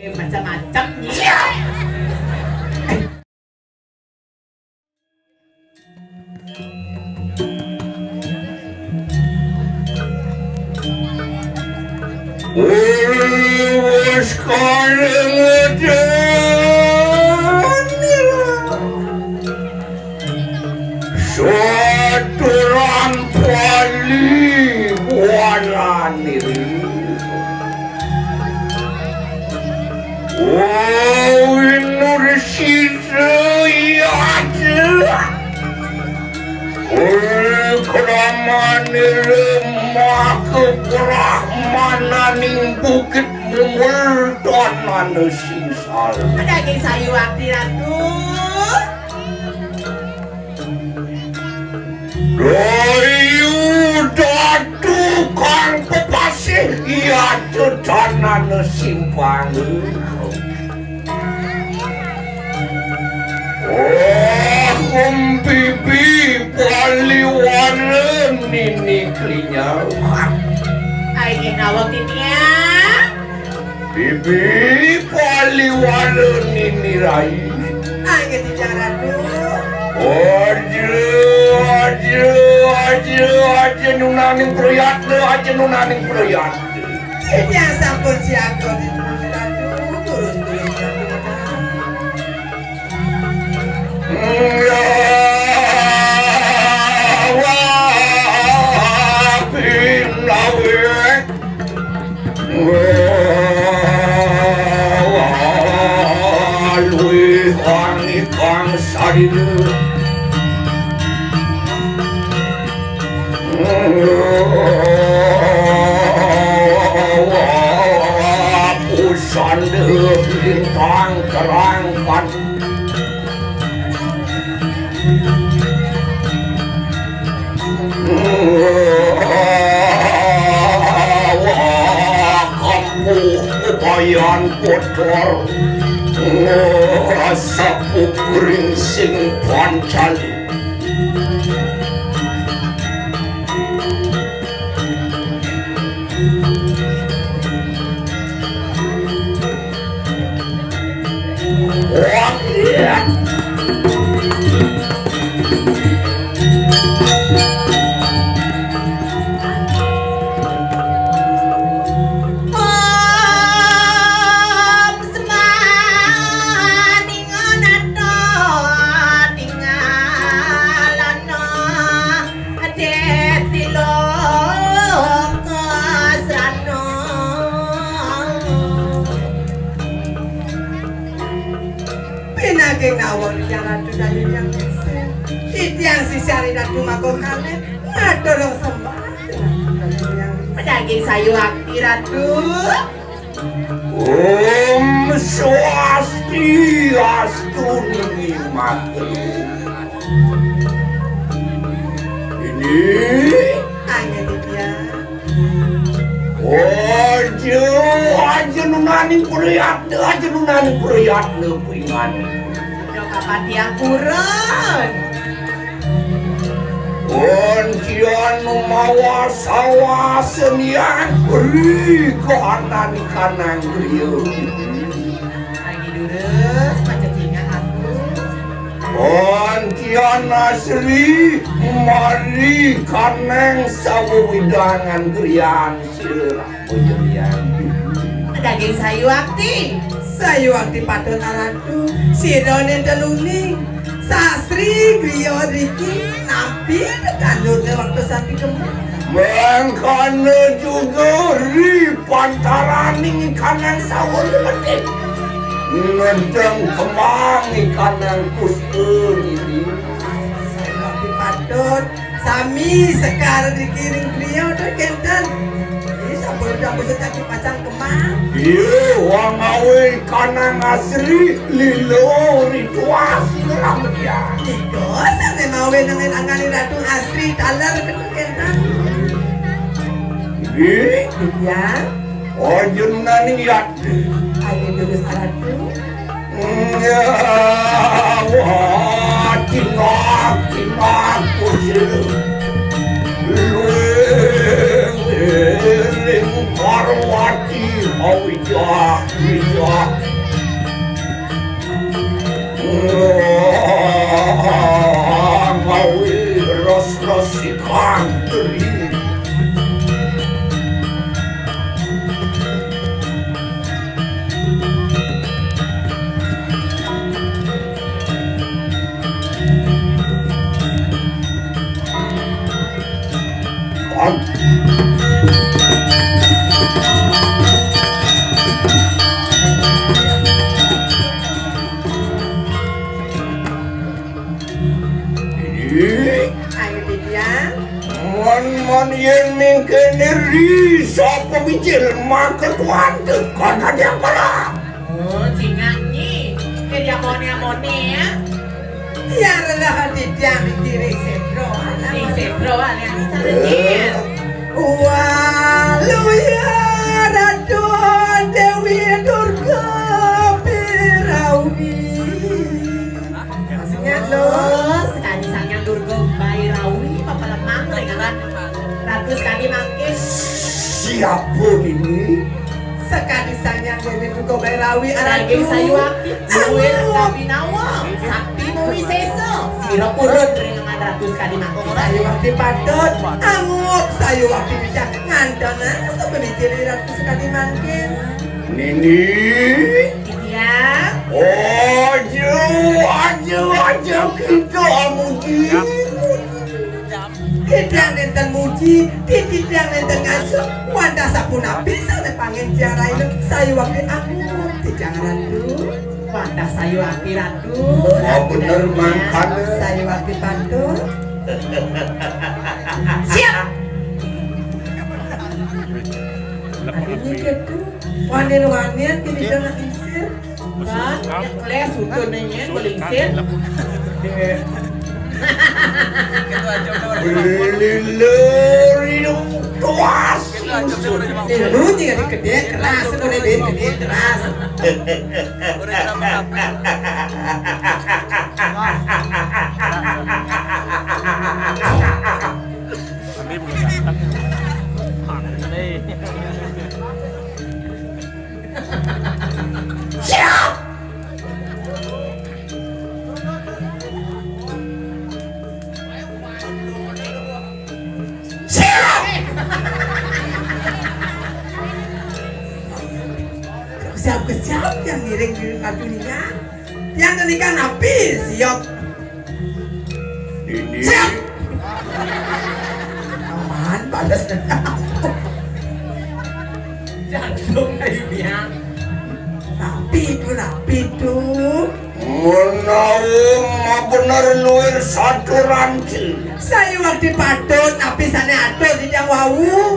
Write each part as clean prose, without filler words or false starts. Macam-macam. Wis kare suatu rampali warani maning bukit bumul tuan manusia pedagi sayu wakti ratu Dayu Datu kang pepasih iya tuan manusia panggil om bibi pali warna nini klinyau bibi paliwalo nini rai ayo dijaran dulu aja nunaning proyat aja nunaning proyat ya sampun siaga turun-turun Pusan bintang kerangkan kampung bayan kotor sapu kering sing pancal sayu akti ratu om swasti astuni mati ini hanya dia ojo aja nunaning priat aja nunaning priat leuwingan yo kapati angkuran Ontian mawa sawah senian beri kohanan kanang griyo. Lagi durus pacetingan aku. Ontian asli mari kaneng sawu widangan griyan sirah pojerian. Daging sayu akti padon aratu sirone teluning. Sastri griyo riki nabi kandung waktu sapi kemana mengkana juga ri pantaraning kanang sawul metik ngendeng kemang kanang kustu ini sapi padon sami sekar dikiring griyo dan kentan sabun-sabun secaki pacang kemang iya wangawe kanang asli lilo rituasi ya digosok mawe dengan angani ratu asri dalar kekentan ini ya ojun nani ya ayo terus ratu ya wah kinak kusiru luwe parwati awi ya Yang mengkeneri siapa bijil makan tuan tuh kata dia pula. Oh, singanyi, kerja moni ya. Ya rela hati dia mikir sebro ala ni sahaja. Waluya Ratu Dewi Durga Birawi. Maksudnya los sekali saja Durga Birawi, papa lemah lengan. Ratu sekali makin siapa ini? Sekali sayang jadi tukau berawi arah itu sayu api, luir tapi nawang, sakti muri seso, sirop urut dengan ratu sekali makin sayu api patut, amuk sayu api bisa ngandana sebeli jadi ratu sekali makin. Nini? Iya. Oh, jauh kita mungkin. Tidak nenten muji, tidak nenten ngasuh. Wanda sapuna bisa nepangen jarai lu sayu api aku tidak ratu. Wanda sayu api ratu. Oh bener makan. Sayu api pandu. Siap. Ini gitu. Wanen wanen tidak ngelingsir. Kan? Oleh suku nengnya ngelingsir. Beliau keras, beruntung yang gede keras, boleh gede keras. Siap. Siap-siap yang ngiring-ngiring kartu nikah. Yang kenikah habis, siap. Siap. Aman, balas dendam. Jantung kayu biang. Rapi itu. Menarum, benar luir satu ranci. Saya waktu padut, tapi sana ada di yang wawu.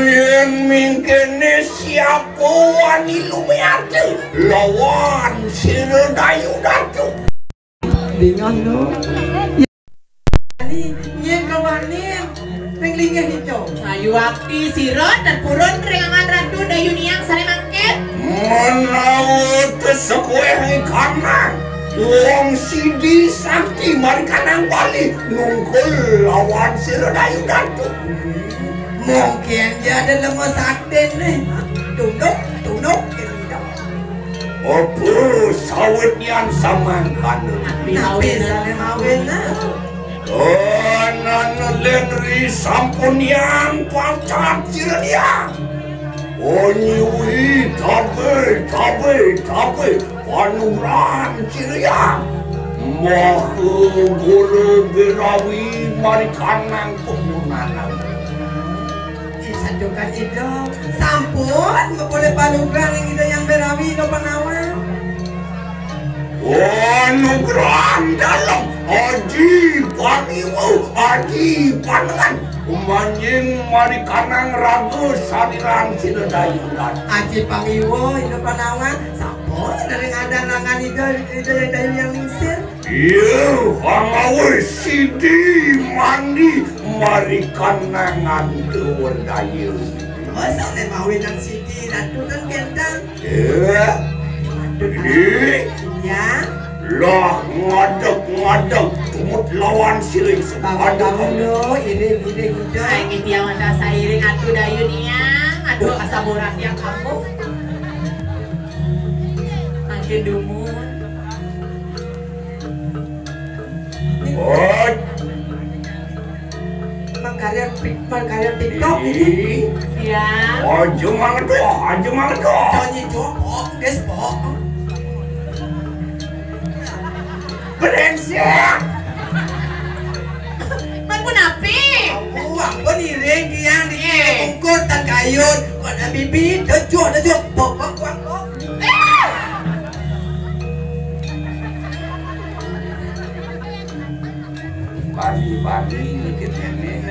Yang mingkene siapa wani lumiati lawan sila Dayu Datu dengan lo ini yang kawanin ringlingnya hijau Dayu api siron dan purun keringan Ratu Dayu niang sari mangkit menaut kesekueh karena uang sidi sakti mari kanang balik nungkul lawan sila Dayu Datu. Mungkin dia ada lemah sakten nih. Tunuk Opo sawitnya sama kandung Nabi Salimawin Oh nana lengri sampun yang pacat sila dia Oh nyiwi tabe panuran sila dia Mahu gula berawi mari kanang penggunaan sandukan itu sampun boleh panugrah yang kita yang berawi no penawar oh nugrah dalam haji panimu haji panengan umanjing mari kanang ragu saliran sidodayudan haji panimu itu penawar sampun dari ada nangan itu yang lingsir iya hangawai sidi mandi mari kanangan tuwur dayu masa lemawin yang sidi ratu kan gendang ya lah ngadek tumut lawan siring sepadang ini guda ini dia wadah sairing atu dayu niang aduh asam murah yang kampung gedumun. Oh. Makarya TikTok ini. Iya. Oh, jumangat tuh. Nyanyi cowok, guys, pok. Keren sih. Mang kunapi. Wah, boniring yang dikungkur tan kayun, ada bibit, dejo, pok. Pagi dikit ini,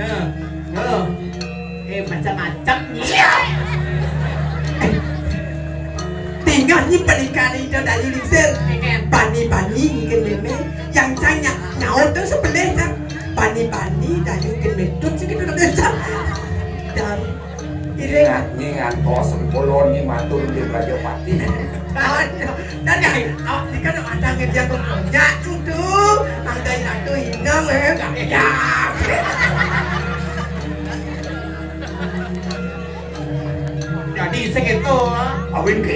macam-macam nih. Tinggalnya pernikahan itu dari Lingsir, pani-pani dikit ini, yang cangnya nyaut terus sebelah kan, pani-pani dari dikit itu segitu udah jam. Dan ini ngantos sempolon nih mantul di Raja Pati. Dan yang awak dikit ada kerja kerja tuh. Angkain aku inang ya. Jadi segitu awin ke.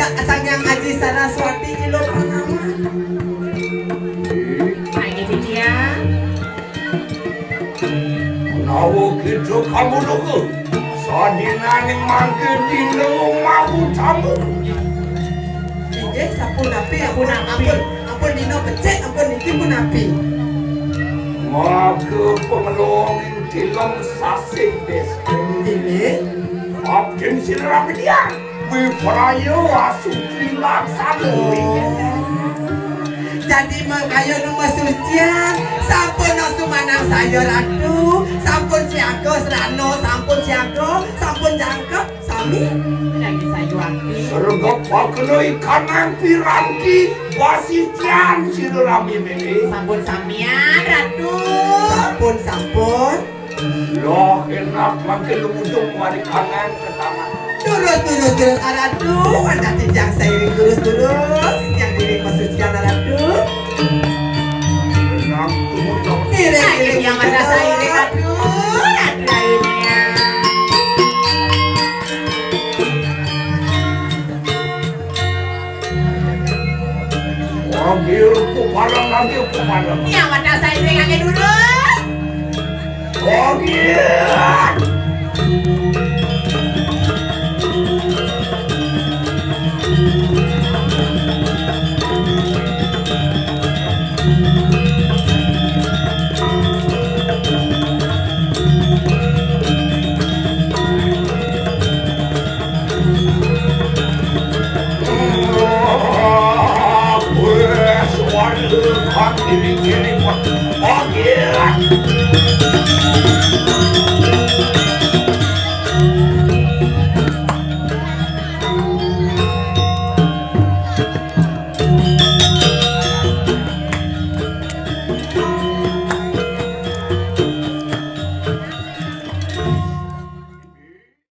Yang ada saya ini Iya, aku padang lagi, aku padang. Ya, wadah saya juga ngangin dulu. Oh, gila. Ini gini, oh gila.